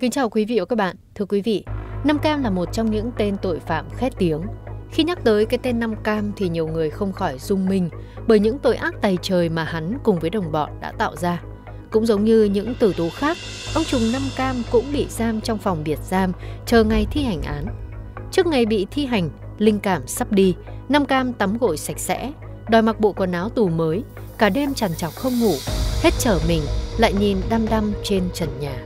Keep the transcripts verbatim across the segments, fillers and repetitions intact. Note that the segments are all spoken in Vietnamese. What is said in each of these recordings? Kính chào quý vị và các bạn. Thưa quý vị, Nam Cam là một trong những tên tội phạm khét tiếng. Khi nhắc tới cái tên Nam Cam thì nhiều người không khỏi rung mình bởi những tội ác tày trời mà hắn cùng với đồng bọn đã tạo ra. Cũng giống như những tử tù khác, ông Trùng Nam Cam cũng bị giam trong phòng biệt giam chờ ngày thi hành án. Trước ngày bị thi hành, linh cảm sắp đi, Nam Cam tắm gội sạch sẽ, đòi mặc bộ quần áo tù mới, cả đêm trằn trọc không ngủ, hết trở mình lại nhìn đăm đăm trên trần nhà.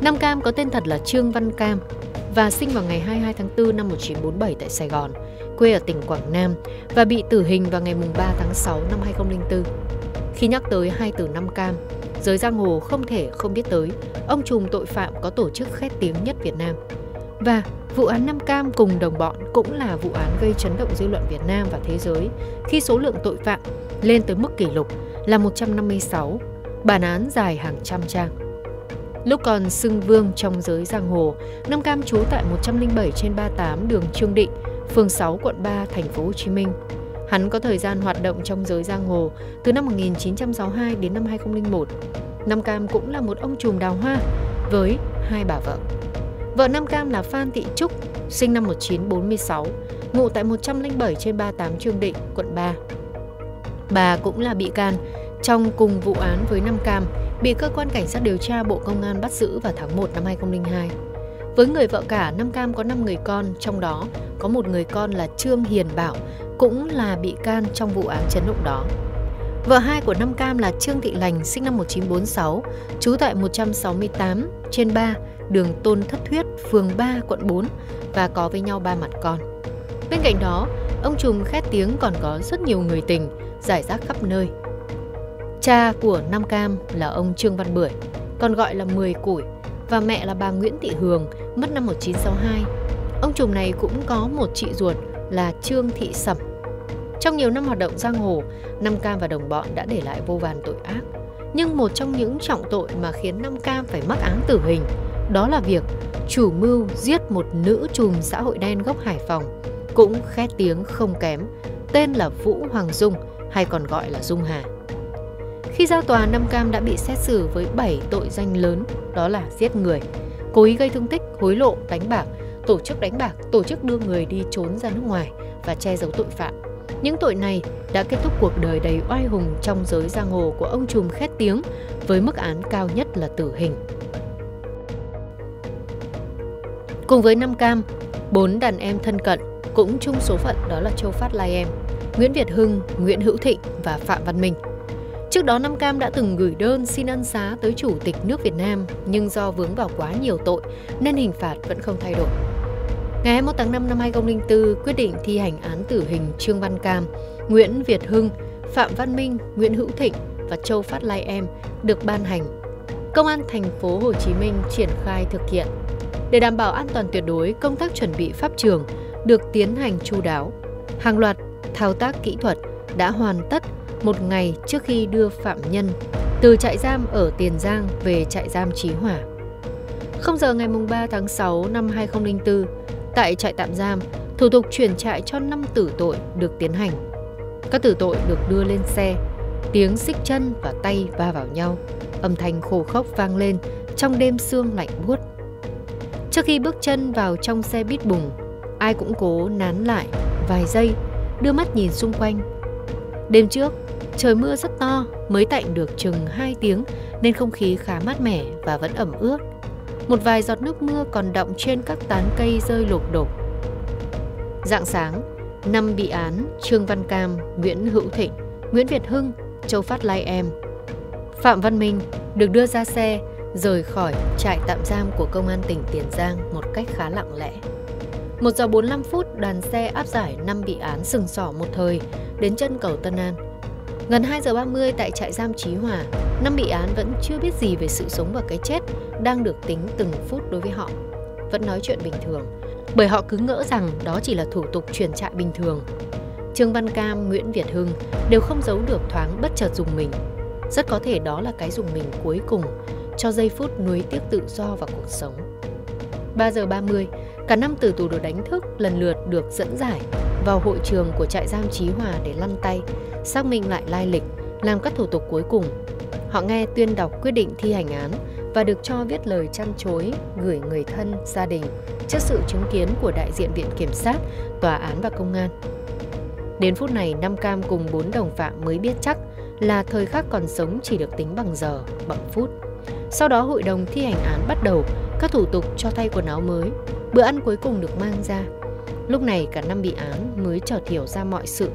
Nam Cam có tên thật là Trương Văn Cam và sinh vào ngày hai mươi hai tháng tư năm một nghìn chín trăm bốn mươi bảy tại Sài Gòn, quê ở tỉnh Quảng Nam và bị tử hình vào ngày ba tháng sáu năm hai nghìn không trăm linh tư. Khi nhắc tới hai từ Nam Cam, giới giang hồ không thể không biết tới ông trùm tội phạm có tổ chức khét tiếng nhất Việt Nam. Và vụ án Nam Cam cùng đồng bọn cũng là vụ án gây chấn động dư luận Việt Nam và thế giới khi số lượng tội phạm lên tới mức kỷ lục là một trăm năm mươi sáu, bản án dài hàng trăm trang. Lúc còn xưng vương trong giới giang hồ, Nam Cam trú tại một trăm linh bảy trên ba mươi tám đường Trương Định, phường sáu, quận ba, thành phố Hồ Chí Minh. Hắn có thời gian hoạt động trong giới giang hồ từ năm một nghìn chín trăm sáu mươi hai đến năm hai nghìn không trăm linh một. Nam Cam cũng là một ông trùm đào hoa với hai bà vợ. Vợ Nam Cam là Phan Thị Trúc, sinh năm một nghìn chín trăm bốn mươi sáu, ngụ tại một trăm linh bảy trên ba mươi tám Trương Định, quận ba. Bà cũng là bị can trong cùng vụ án với Nam Cam, bị cơ quan cảnh sát điều tra Bộ Công an bắt giữ vào tháng một năm hai nghìn không trăm linh hai. Với người vợ cả, Nam Cam có năm người con, trong đó có một người con là Trương Hiền Bảo, cũng là bị can trong vụ án chấn động đó. Vợ hai của Nam Cam là Trương Thị Lành, sinh năm một nghìn chín trăm bốn mươi sáu, trú tại một trăm sáu mươi tám trên ba, đường Tôn Thất Thuyết, phường ba, quận bốn và có với nhau ba mặt con. Bên cạnh đó, ông trùm khét tiếng còn có rất nhiều người tình, rải rác khắp nơi. Cha của Nam Cam là ông Trương Văn Bưởi, còn gọi là Mười Củi, và mẹ là bà Nguyễn Thị Hường, mất năm một nghìn chín trăm sáu mươi hai. Ông trùm này cũng có một chị ruột là Trương Thị Sẩm. Trong nhiều năm hoạt động giang hồ, Nam Cam và đồng bọn đã để lại vô vàn tội ác. Nhưng một trong những trọng tội mà khiến Nam Cam phải mắc án tử hình đó là việc chủ mưu giết một nữ trùm xã hội đen gốc Hải Phòng, cũng khét tiếng không kém, tên là Vũ Hoàng Dung hay còn gọi là Dung Hà. Khi ra tòa, Nam Cam đã bị xét xử với bảy tội danh lớn, đó là giết người, cố ý gây thương tích, hối lộ, đánh bạc, tổ chức đánh bạc, tổ chức đưa người đi trốn ra nước ngoài và che giấu tội phạm. Những tội này đã kết thúc cuộc đời đầy oai hùng trong giới giang hồ của ông trùm khét tiếng với mức án cao nhất là tử hình. Cùng với Nam Cam, bốn đàn em thân cận cũng chung số phận, đó là Châu Phát Lai Em, Nguyễn Việt Hưng, Nguyễn Hữu Thịnh và Phạm Văn Minh. Trước đó, Nam Cam đã từng gửi đơn xin ân xá tới Chủ tịch nước Việt Nam, nhưng do vướng vào quá nhiều tội nên hình phạt vẫn không thay đổi. Ngày hai mươi mốt tháng năm năm hai nghìn không trăm linh tư, quyết định thi hành án tử hình Trương Văn Cam, Nguyễn Việt Hưng, Phạm Văn Minh, Nguyễn Hữu Thịnh và Châu Phát Lai Em được ban hành. Công an thành phố Hồ Chí Minh triển khai thực hiện. Để đảm bảo an toàn tuyệt đối, công tác chuẩn bị pháp trường được tiến hành chu đáo. Hàng loạt thao tác kỹ thuật đã hoàn tất một ngày trước khi đưa phạm nhân từ trại giam ở Tiền Giang về trại giam Chí Hỏa. không giờ ngày ba tháng sáu năm hai nghìn không trăm linh tư, tại trại tạm giam, thủ tục chuyển trại cho năm tử tội được tiến hành. Các tử tội được đưa lên xe, tiếng xích chân và tay va vào nhau, âm thanh khô khốc vang lên trong đêm sương lạnh buốt. Trước khi bước chân vào trong xe bít bùng, ai cũng cố nán lại vài giây, đưa mắt nhìn xung quanh. Đêm trước, trời mưa rất to, mới tạnh được chừng hai tiếng nên không khí khá mát mẻ và vẫn ẩm ướt. Một vài giọt nước mưa còn đọng trên các tán cây rơi lộp độp. Rạng sáng, năm bị án Trương Văn Cam, Nguyễn Hữu Thịnh, Nguyễn Việt Hưng, Châu Phát Lai Em, Phạm Văn Minh được đưa ra xe rời khỏi trại tạm giam của Công an tỉnh Tiền Giang một cách khá lặng lẽ. một giờ bốn mươi lăm phút, đoàn xe áp giải năm bị án sừng sỏ một thời đến chân cầu Tân An. Gần hai giờ ba mươi, tại trại giam Chí Hỏa, năm bị án vẫn chưa biết gì về sự sống và cái chết đang được tính từng phút đối với họ. Vẫn nói chuyện bình thường, bởi họ cứ ngỡ rằng đó chỉ là thủ tục chuyển trại bình thường. Trương Văn Cam, Nguyễn Việt Hưng đều không giấu được thoáng bất chợt rùng mình. Rất có thể đó là cái rùng mình cuối cùng cho giây phút nuối tiếc tự do và cuộc sống. ba giờ ba mươi, cả năm tử tù được đánh thức lần lượt được dẫn giải vào hội trường của trại giam Chí Hỏa để lăn tay, xác minh lại lai lịch, làm các thủ tục cuối cùng. Họ nghe tuyên đọc quyết định thi hành án và được cho viết lời trăn trối gửi người thân, gia đình trước sự chứng kiến của đại diện Viện Kiểm sát, Tòa án và Công an. Đến phút này, Nam Cam cùng bốn đồng phạm mới biết chắc là thời khắc còn sống chỉ được tính bằng giờ, bằng phút. Sau đó hội đồng thi hành án bắt đầu các thủ tục cho thay quần áo mới, bữa ăn cuối cùng được mang ra. Lúc này cả năm bị án mới chợt hiểu ra mọi sự.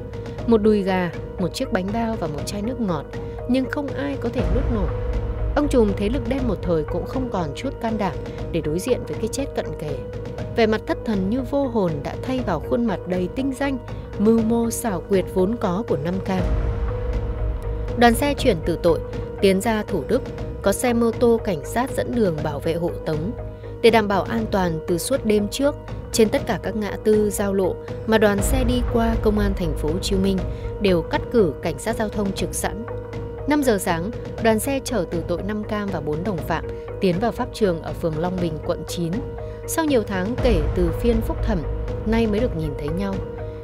Một đùi gà, một chiếc bánh bao và một chai nước ngọt, nhưng không ai có thể nuốt nổi. Ông trùm thế lực đen một thời cũng không còn chút can đảm để đối diện với cái chết cận kề. Vẻ mặt thất thần như vô hồn đã thay vào khuôn mặt đầy tinh danh, mưu mô xảo quyệt vốn có của Nam Cam. Đoàn xe chuyển từ tội tiến ra Thủ Đức, có xe mô tô cảnh sát dẫn đường bảo vệ hộ tống. Để đảm bảo an toàn từ suốt đêm trước, trên tất cả các ngã tư giao lộ mà đoàn xe đi qua, Công an thành phố Hồ Chí Minh đều cắt cử cảnh sát giao thông trực sẵn. năm giờ sáng, đoàn xe chở từ tội Nam Cam và bốn đồng phạm tiến vào pháp trường ở phường Long Bình, quận chín. Sau nhiều tháng kể từ phiên phúc thẩm, nay mới được nhìn thấy nhau.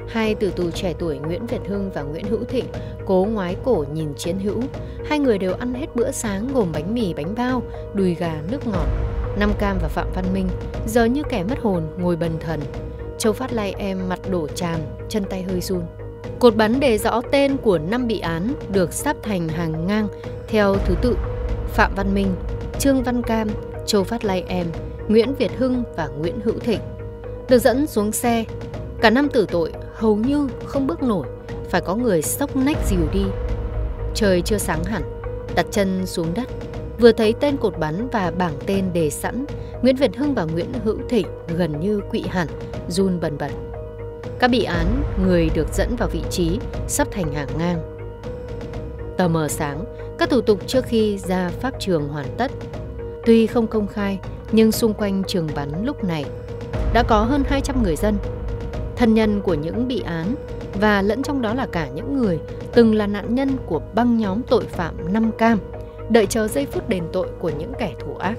Hai tử tù trẻ tuổi Nguyễn Việt Hưng và Nguyễn Hữu Thịnh cố ngoái cổ nhìn chiến hữu. Hai người đều ăn hết bữa sáng gồm bánh mì, bánh bao, đùi gà, nước ngọt. Nam Cam và Phạm Văn Minh giờ như kẻ mất hồn ngồi bần thần. Châu Phát lay em, mặt đổ tràn, chân tay hơi run. Cột bắn đề rõ tên của năm bị án được sắp thành hàng ngang theo thứ tự: Phạm Văn Minh, Trương Văn Cam, Châu Phát lay em, Nguyễn Việt Hưng và Nguyễn Hữu Thịnh. Được dẫn xuống xe, cả năm tử tội hầu như không bước nổi, phải có người xốc nách dìu đi. Trời chưa sáng hẳn, đặt chân xuống đất, vừa thấy tên cột bắn và bảng tên đề sẵn, Nguyễn Việt Hưng và Nguyễn Hữu Thịnh gần như quỵ hẳn, run bần bật. Các bị án, người được dẫn vào vị trí sắp thành hàng ngang. Tờ mờ sáng, các thủ tục trước khi ra pháp trường hoàn tất. Tuy không công khai, nhưng xung quanh trường bắn lúc này đã có hơn hai trăm người dân, thân nhân của những bị án và lẫn trong đó là cả những người từng là nạn nhân của băng nhóm tội phạm Nam Cam, đợi chờ giây phút đền tội của những kẻ thủ ác.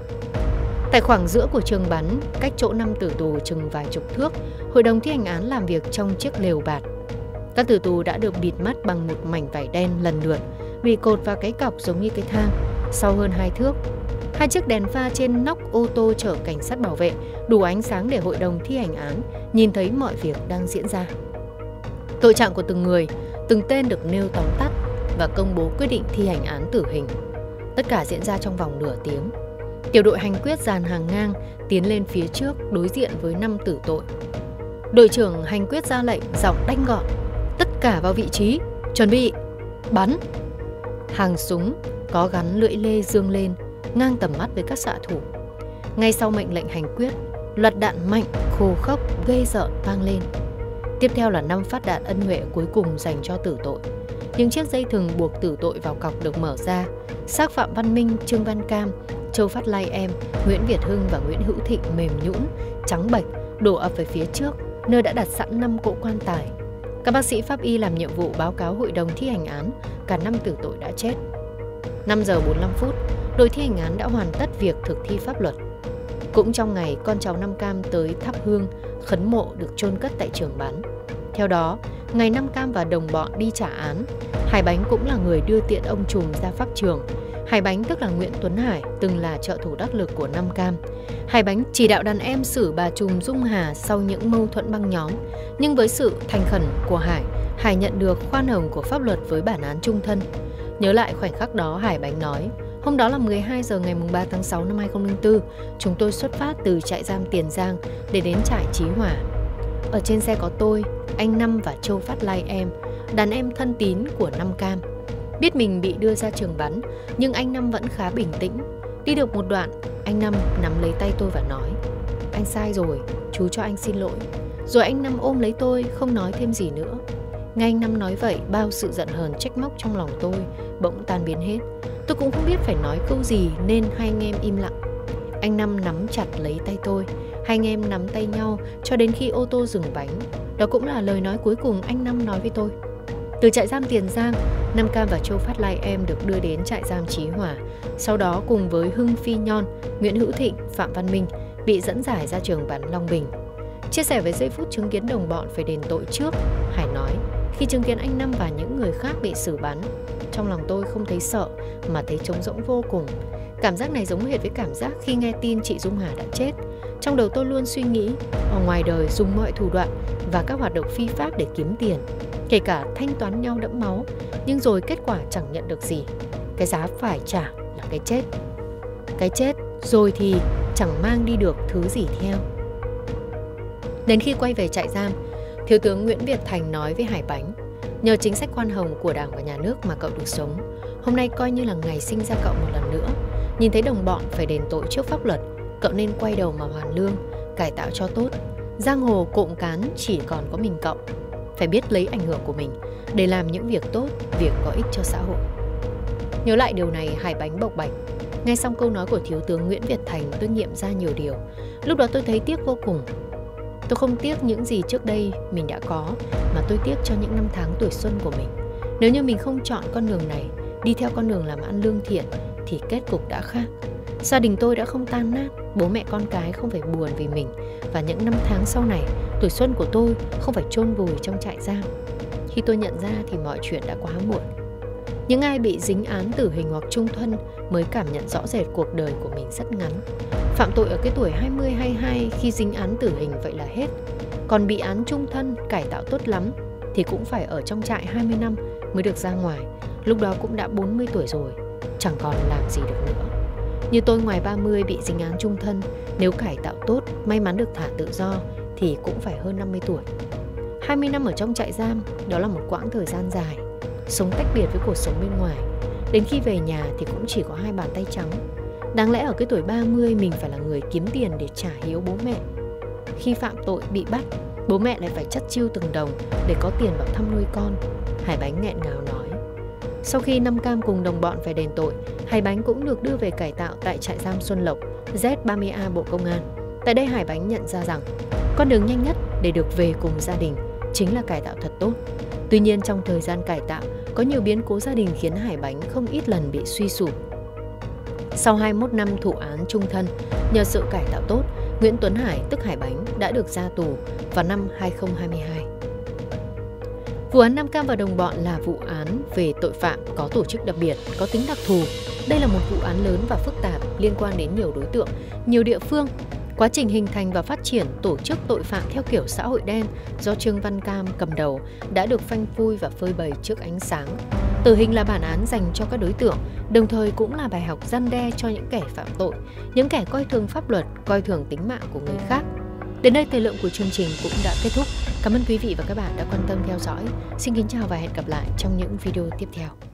Tại khoảng giữa của trường bắn, cách chỗ năm tử tù chừng vài chục thước, hội đồng thi hành án làm việc trong chiếc lều bạt. Các tử tù đã được bịt mắt bằng một mảnh vải đen lần lượt, bị cột vào cái cọc giống như cái thang, sau hơn hai thước. Hai chiếc đèn pha trên nóc ô tô chở cảnh sát bảo vệ đủ ánh sáng để hội đồng thi hành án nhìn thấy mọi việc đang diễn ra. Tội trạng của từng người, từng tên được nêu tóm tắt và công bố quyết định thi hành án tử hình. Tất cả diễn ra trong vòng nửa tiếng. Tiểu đội hành quyết dàn hàng ngang tiến lên phía trước đối diện với năm tử tội. Đội trưởng hành quyết ra lệnh giọng đanh gọn: tất cả vào vị trí, chuẩn bị, bắn. Hàng súng có gắn lưỡi lê dương lên, ngang tầm mắt với các xạ thủ. Ngay sau mệnh lệnh hành quyết, loạt đạn mạnh, khô khốc, ghê rợn vang lên. Tiếp theo là năm phát đạn ân huệ cuối cùng dành cho tử tội. Những chiếc dây thừng buộc tử tội vào cọc được mở ra. Xác Phạm Văn Minh, Trương Văn Cam, Châu Phát Lai Em, Nguyễn Việt Hưng và Nguyễn Hữu Thịnh mềm nhũn, trắng bệch, đổ ập về phía trước, nơi đã đặt sẵn năm cỗ quan tài. Các bác sĩ pháp y làm nhiệm vụ báo cáo hội đồng thi hành án, cả năm tử tội đã chết. năm giờ bốn mươi lăm phút, đội thi hành án đã hoàn tất việc thực thi pháp luật. Cũng trong ngày, con cháu Nam Cam tới thắp hương, khấn mộ được chôn cất tại trường bắn. Theo đó, ngày Nam Cam và đồng bọn đi trả án, Hải Bánh cũng là người đưa tiện ông trùm ra pháp trường. Hải Bánh tức là Nguyễn Tuấn Hải, từng là trợ thủ đắc lực của Nam Cam. Hải Bánh chỉ đạo đàn em xử bà trùm Dung Hà sau những mâu thuẫn băng nhóm. Nhưng với sự thành khẩn của Hải, Hải nhận được khoan hồng của pháp luật với bản án chung thân. Nhớ lại khoảnh khắc đó, Hải Bánh nói: hôm đó là mười hai giờ ngày ba tháng sáu năm hai nghìn không trăm linh tư, chúng tôi xuất phát từ trại giam Tiền Giang để đến trại Chí Hòa. Ở trên xe có tôi, anh Năm và Châu Phát Lai Em, đàn em thân tín của Nam Cam. Biết mình bị đưa ra trường bắn, nhưng anh Năm vẫn khá bình tĩnh. Đi được một đoạn, anh Năm nắm lấy tay tôi và nói: anh sai rồi, chú cho anh xin lỗi. Rồi anh Năm ôm lấy tôi, không nói thêm gì nữa. Nghe anh Năm nói vậy, bao sự giận hờn trách móc trong lòng tôi bỗng tan biến hết. Tôi cũng không biết phải nói câu gì nên hai anh em im lặng. Anh Năm nắm chặt lấy tay tôi, hai anh em nắm tay nhau cho đến khi ô tô dừng bánh. Đó cũng là lời nói cuối cùng anh Năm nói với tôi. Từ trại giam Tiền Giang, Nam Cam và Châu Phát Lai Em được đưa đến trại giam Chí Hòa. Sau đó cùng với Hưng Phi Nhon, Nguyễn Hữu Thịnh, Phạm Văn Minh bị dẫn giải ra trường bắn Long Bình. Chia sẻ với giây phút chứng kiến đồng bọn phải đền tội trước, Hải nói: khi chứng kiến anh Năm và những người khác bị xử bắn, trong lòng tôi không thấy sợ mà thấy trống rỗng vô cùng. Cảm giác này giống hệt với cảm giác khi nghe tin chị Dung Hà đã chết. Trong đầu tôi luôn suy nghĩ, ở ngoài đời dùng mọi thủ đoạn và các hoạt động phi pháp để kiếm tiền, kể cả thanh toán nhau đẫm máu, nhưng rồi kết quả chẳng nhận được gì. Cái giá phải trả là cái chết. Cái chết rồi thì chẳng mang đi được thứ gì theo. Đến khi quay về trại giam, Thiếu tướng Nguyễn Việt Thành nói với Hải Bánh, nhờ chính sách khoan hồng của Đảng và Nhà nước mà cậu được sống. Hôm nay coi như là ngày sinh ra cậu một lần nữa. Nhìn thấy đồng bọn phải đền tội trước pháp luật, cậu nên quay đầu mà hoàn lương, cải tạo cho tốt. Giang hồ cộm cán chỉ còn có mình cậu. Phải biết lấy ảnh hưởng của mình để làm những việc tốt, việc có ích cho xã hội. Nhớ lại điều này, Hải Bánh bộc bạch. Nghe xong câu nói của Thiếu tướng Nguyễn Việt Thành, tôi nghiệm ra nhiều điều. Lúc đó tôi thấy tiếc vô cùng. Tôi không tiếc những gì trước đây mình đã có, mà tôi tiếc cho những năm tháng tuổi xuân của mình. Nếu như mình không chọn con đường này, đi theo con đường làm ăn lương thiện, thì kết cục đã khác. Gia đình tôi đã không tan nát, bố mẹ con cái không phải buồn vì mình, và những năm tháng sau này, tuổi xuân của tôi không phải chôn vùi trong trại giam. Khi tôi nhận ra thì mọi chuyện đã quá muộn. Những ai bị dính án tử hình hoặc chung thân mới cảm nhận rõ rệt cuộc đời của mình rất ngắn. Phạm tội ở cái tuổi hai mươi hai mươi hai khi dính án tử hình vậy là hết. Còn bị án chung thân, cải tạo tốt lắm thì cũng phải ở trong trại hai mươi năm mới được ra ngoài. Lúc đó cũng đã bốn mươi tuổi rồi, chẳng còn làm gì được nữa. Như tôi ngoài ba mươi bị dính án chung thân, nếu cải tạo tốt, may mắn được thả tự do thì cũng phải hơn năm mươi tuổi. hai mươi năm ở trong trại giam, đó là một quãng thời gian dài, sống tách biệt với cuộc sống bên ngoài. Đến khi về nhà thì cũng chỉ có hai bàn tay trắng. Đáng lẽ ở cái tuổi ba mươi mình phải là người kiếm tiền để trả hiếu bố mẹ. Khi phạm tội bị bắt, bố mẹ lại phải chắt chiu từng đồng để có tiền vào thăm nuôi con. Hải Bánh nghẹn ngào nói. Sau khi Nam Cam cùng đồng bọn phải đền tội, Hải Bánh cũng được đưa về cải tạo tại trại giam Xuân Lộc, Z ba mươi A Bộ Công an. Tại đây Hải Bánh nhận ra rằng con đường nhanh nhất để được về cùng gia đình chính là cải tạo thật tốt. Tuy nhiên trong thời gian cải tạo, có nhiều biến cố gia đình khiến Hải Bánh không ít lần bị suy sụp. Sau hai mươi mốt năm thụ án chung thân, nhờ sự cải tạo tốt, Nguyễn Tuấn Hải tức Hải Bánh đã được ra tù vào năm hai không hai hai. Vụ án Nam Cam và đồng bọn là vụ án về tội phạm có tổ chức đặc biệt, có tính đặc thù. Đây là một vụ án lớn và phức tạp, liên quan đến nhiều đối tượng, nhiều địa phương. Quá trình hình thành và phát triển tổ chức tội phạm theo kiểu xã hội đen do Trương Văn Cam cầm đầu đã được phanh phui và phơi bày trước ánh sáng. Tử hình là bản án dành cho các đối tượng, đồng thời cũng là bài học răn đe cho những kẻ phạm tội, những kẻ coi thường pháp luật, coi thường tính mạng của người khác. Đến đây thời lượng của chương trình cũng đã kết thúc. Cảm ơn quý vị và các bạn đã quan tâm theo dõi. Xin kính chào và hẹn gặp lại trong những video tiếp theo.